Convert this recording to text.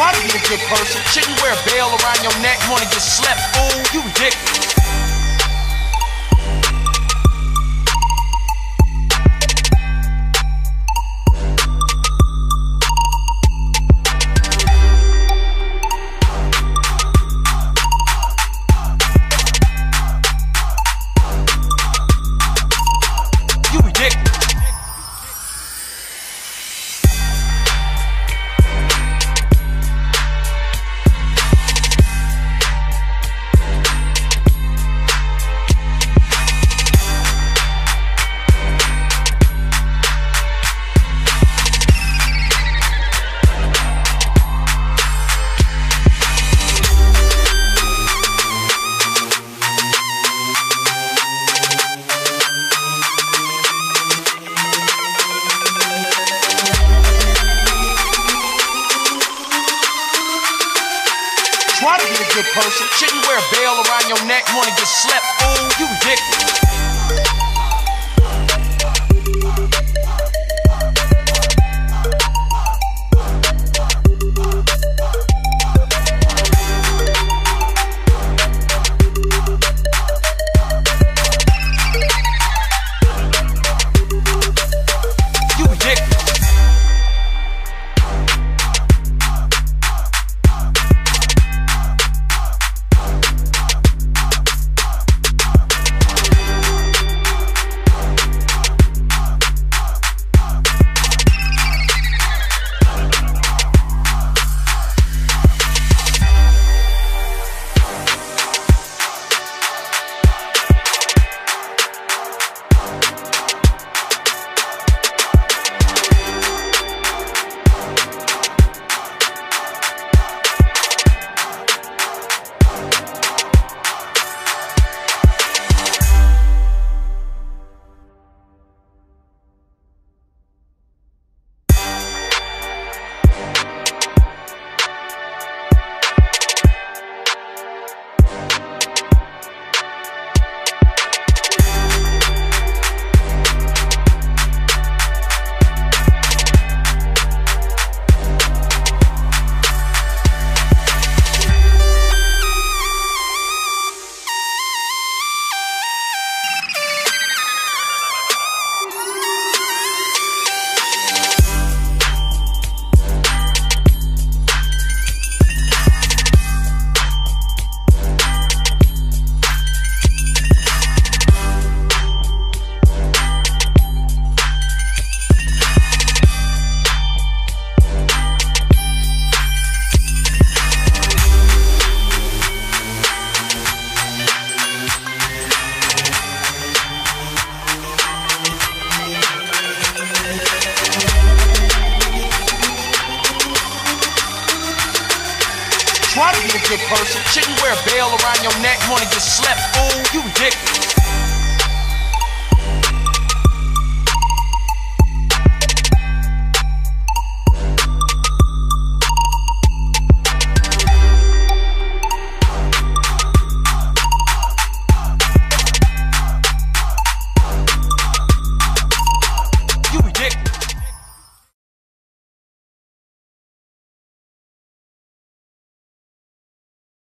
try to be a good person. Shouldn't wear a veil around your neck, wanna get slept, fool. You ridiculous. Try to be a good person. Shouldn't wear a veil around your neck, wanna get slept, fool. You ridiculous. Try to be a good person. Shouldn't wear a veil around your neck, wanna get slept, fool. You ridiculous.